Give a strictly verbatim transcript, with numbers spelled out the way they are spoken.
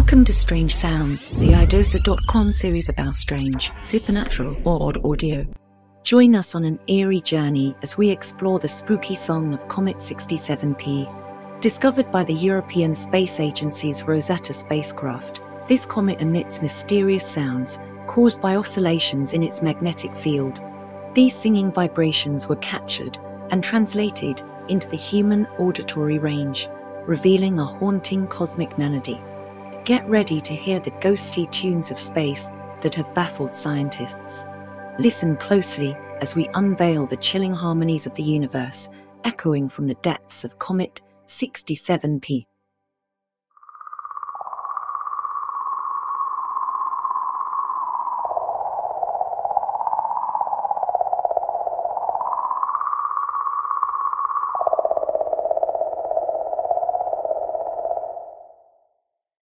Welcome to Strange Sounds, the i doser dot com series about strange, supernatural, or odd audio. Join us on an eerie journey as we explore the spooky song of Comet sixty-seven P. Discovered by the European Space Agency's Rosetta spacecraft, this comet emits mysterious sounds caused by oscillations in its magnetic field. These singing vibrations were captured and translated into the human auditory range, revealing a haunting cosmic melody. Get ready to hear the ghostly tunes of space that have baffled scientists. Listen closely as we unveil the chilling harmonies of the universe, echoing from the depths of Comet sixty-seven P.